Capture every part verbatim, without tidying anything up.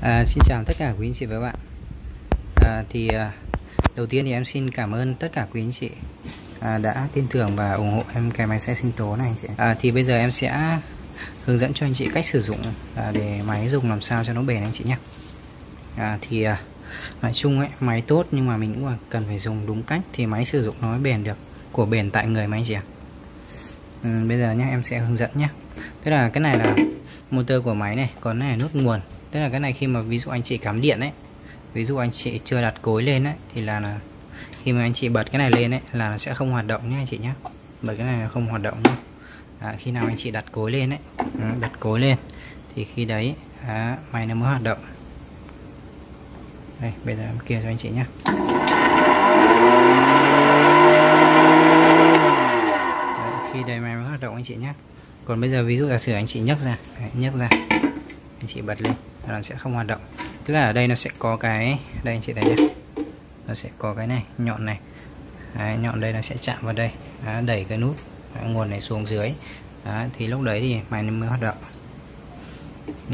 À, xin chào tất cả quý anh chị và các bạn. à, Thì à, đầu tiên thì em xin cảm ơn tất cả quý anh chị à, đã tin tưởng và ủng hộ em cái máy xay sinh tố này anh chị. à, Thì bây giờ em sẽ hướng dẫn cho anh chị cách sử dụng à, để máy dùng làm sao cho nó bền anh chị nhé. à, Thì à, nói chung ấy, máy tốt nhưng mà mình cũng cần phải dùng đúng cách thì máy sử dụng nó bền được, của bền tại người mà anh chị ạ. à, Bây giờ nhé em sẽ hướng dẫn nhé. Tức là cái này là motor của máy này, còn này là nút nguồn. Tức là cái này khi mà ví dụ anh chị cắm điện ấy, ví dụ anh chị chưa đặt cối lên ấy, thì là, là khi mà anh chị bật cái này lên ấy là nó sẽ không hoạt động nhé anh chị nhé. Bật cái này là không hoạt động nhé. à, Khi nào anh chị đặt cối lên ấy, đặt cối lên thì khi đấy à, máy nó mới hoạt động. Đây, bây giờ em kia cho anh chị nhé. Đấy, khi đấy máy mới hoạt động anh chị nhé. Còn bây giờ ví dụ giả sử anh chị nhấc ra, đấy, nhấc ra anh chị bật lên là nó sẽ không hoạt động. Tức là ở đây nó sẽ có cái, đây anh chị thấy nhé, nó sẽ có cái này, nhọn này. Đấy, nhọn đây nó sẽ chạm vào đây, đó, đẩy cái nút đó, nguồn này xuống dưới. Đó, thì lúc đấy thì máy nó mới hoạt động.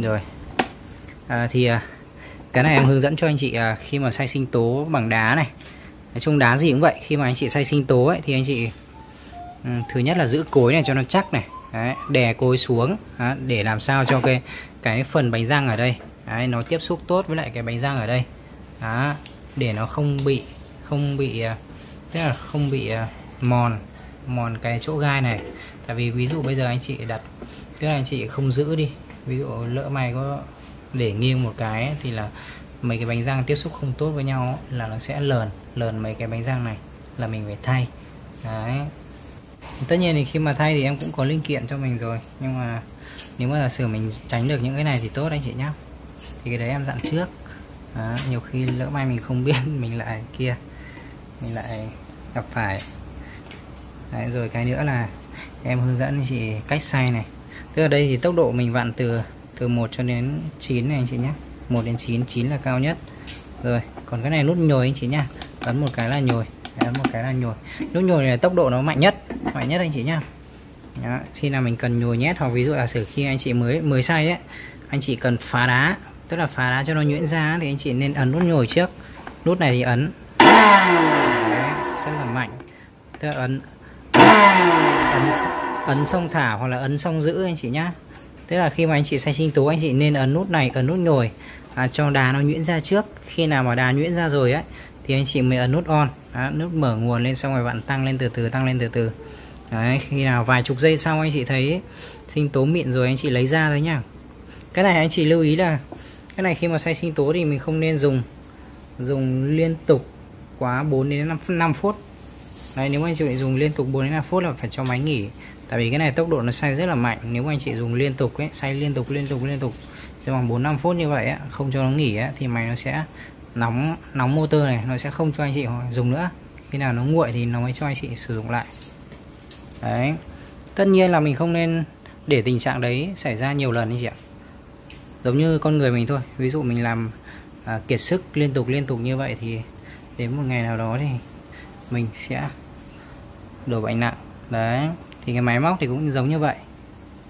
Rồi à, thì cái này em hướng dẫn cho anh chị à, khi mà xay sinh tố bằng đá này. Nói chung đá gì cũng vậy, khi mà anh chị xay sinh tố ấy, thì anh chị um, thứ nhất là giữ cối này cho nó chắc này. Đấy, đè cối xuống đó, để làm sao cho cái cái phần bánh răng ở đây đấy, nó tiếp xúc tốt với lại cái bánh răng ở đây đó, để nó không bị không bị tức là không bị mòn mòn cái chỗ gai này. Tại vì ví dụ bây giờ anh chị đặt, tức là anh chị không giữ đi, ví dụ lỡ mày có để nghiêng một cái ấy, thì là mấy cái bánh răng tiếp xúc không tốt với nhau ấy, là nó sẽ lờn lờn mấy cái bánh răng này, là mình phải thay. Đấy, tất nhiên thì khi mà thay thì em cũng có linh kiện cho mình rồi, nhưng mà nếu mà giả sử mình tránh được những cái này thì tốt anh chị nhá. Thì cái đấy em dặn trước. Đó, nhiều khi lỡ may mình không biết mình lại kia mình lại gặp phải. Đấy, rồi cái nữa là em hướng dẫn anh chị cách xay này. Tức là đây thì tốc độ mình vặn từ từ một cho đến chín này anh chị nhé. Một đến chín, chín là cao nhất. Rồi còn cái này nút nhồi anh chị nhá, ấn một cái là nhồi, ấn một cái là nhồi. Nút nhồi này là tốc độ nó mạnh nhất, mạnh nhất anh chị nhá. Đó, khi nào mình cần nhồi nhét, hoặc ví dụ là sử khi anh chị mới mới xay ấy, anh chị cần phá đá, tức là phá đá cho nó nhuyễn ra thì anh chị nên ấn nút nhồi trước. Nút này thì ấn đấy, rất là mạnh, tức là ấn ấn, ấn xong thả hoặc là ấn xong giữ anh chị nhá. Tức là khi mà anh chị xay sinh tố, anh chị nên ấn nút này, ấn nút nhồi à, cho đá nó nhuyễn ra trước. Khi nào mà đá nhuyễn ra rồi ấy thì anh chị mới ấn nút on. Đó, nút mở nguồn lên, xong rồi bạn tăng lên từ từ, tăng lên từ từ. Đấy, khi nào vài chục giây sau anh chị thấy sinh tố mịn rồi anh chị lấy ra thôi nhá. Cái này anh chị lưu ý là cái này khi mà xay sinh tố thì mình không nên dùng dùng liên tục quá bốn đến năm phút. Đấy, nếu mà anh chị dùng liên tục bốn đến năm phút là phải cho máy nghỉ. Tại vì cái này tốc độ nó xay rất là mạnh. Nếu mà anh chị dùng liên tục ấy, xay liên tục liên tục liên tục trong vòng bốn đến năm phút như vậy ấy, không cho nó nghỉ ấy, thì máy nó sẽ nóng nóng motor này, nó sẽ không cho anh chị dùng nữa. Khi nào nó nguội thì nó mới cho anh chị sử dụng lại. Đấy, tất nhiên là mình không nên để tình trạng đấy xảy ra nhiều lần anh chị ạ. Giống như con người mình thôi, ví dụ mình làm à, kiệt sức liên tục liên tục như vậy thì đến một ngày nào đó thì mình sẽ đổ bệnh nặng. Đấy, thì cái máy móc thì cũng giống như vậy.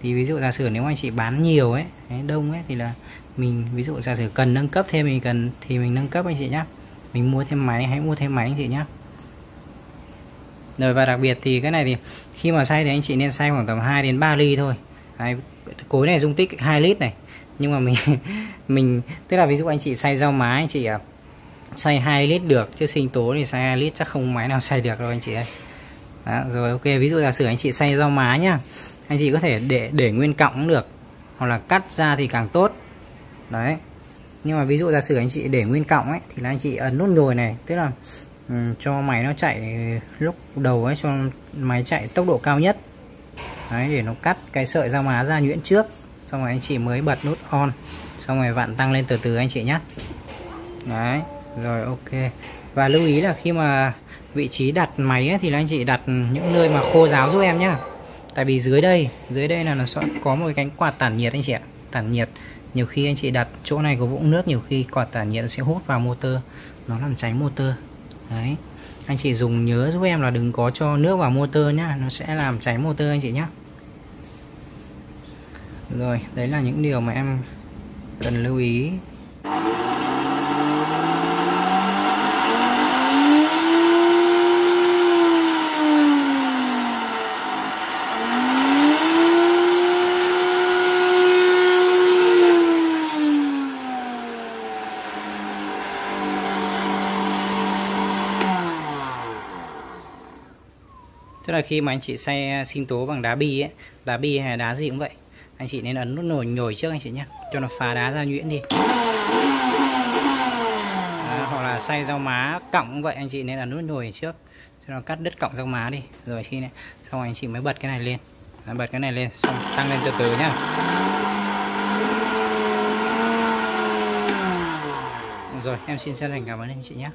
Thì ví dụ giả sử nếu anh chị bán nhiều ấy, đông ấy, thì là mình ví dụ giả sử cần nâng cấp thêm, mình cần thì mình nâng cấp anh chị nhé. Mình mua thêm máy, hãy mua thêm máy anh chị nhé. Rồi, và đặc biệt thì cái này thì khi mà xay thì anh chị nên xay khoảng tầm hai đến ba ly thôi. Đấy, cối này dung tích hai lít này, nhưng mà mình mình tức là ví dụ anh chị xay rau má anh chị à, xay hai lít được, chứ sinh tố thì xay hai lít chắc không máy nào xay được đâu anh chị ơi. Đó, rồi ok, ví dụ giả sử anh chị xay rau má nhá, anh chị có thể để để nguyên cọng cũng được, hoặc là cắt ra thì càng tốt. Đấy, nhưng mà ví dụ giả sử anh chị để nguyên cọng ấy thì là anh chị ấn nút nhồi này, tức là ừ, cho máy nó chạy lúc đầu ấy, cho máy chạy tốc độ cao nhất. Đấy, để nó cắt cái sợi rau má ra nhuyễn trước, xong rồi anh chị mới bật nút on, xong rồi vặn tăng lên từ từ anh chị nhé. Đấy, rồi ok. Và lưu ý là khi mà vị trí đặt máy ấy, thì là anh chị đặt những nơi mà khô ráo giúp em nhá. Tại vì dưới đây, dưới đây là nó sẽ có một cái cánh quạt tản nhiệt anh chị ạ, tản nhiệt. Nhiều khi anh chị đặt chỗ này có vũng nước, nhiều khi quạt tản nhiệt sẽ hút vào motor, nó làm cháy motor. Đấy, anh chị dùng nhớ giúp em là đừng có cho nước vào motor nhá, nó sẽ làm cháy motor anh chị nhá. Rồi, đấy là những điều mà em cần lưu ý. Tức là khi mà anh chị xay sinh tố bằng đá bi ấy, đá bi hay đá gì cũng vậy, anh chị nên ấn nút nồi nhồi trước anh chị nhé, cho nó phá đá ra nhuyễn đi. À, hoặc là xay rau má cọng cũng vậy, anh chị nên ấn nút nhồi trước cho nó cắt đứt cọng rau má đi. Rồi khi này, xong anh chị mới bật cái này lên, bật cái này lên, xong tăng lên từ từ nhá. Rồi em xin chân thành cảm ơn anh chị nhé.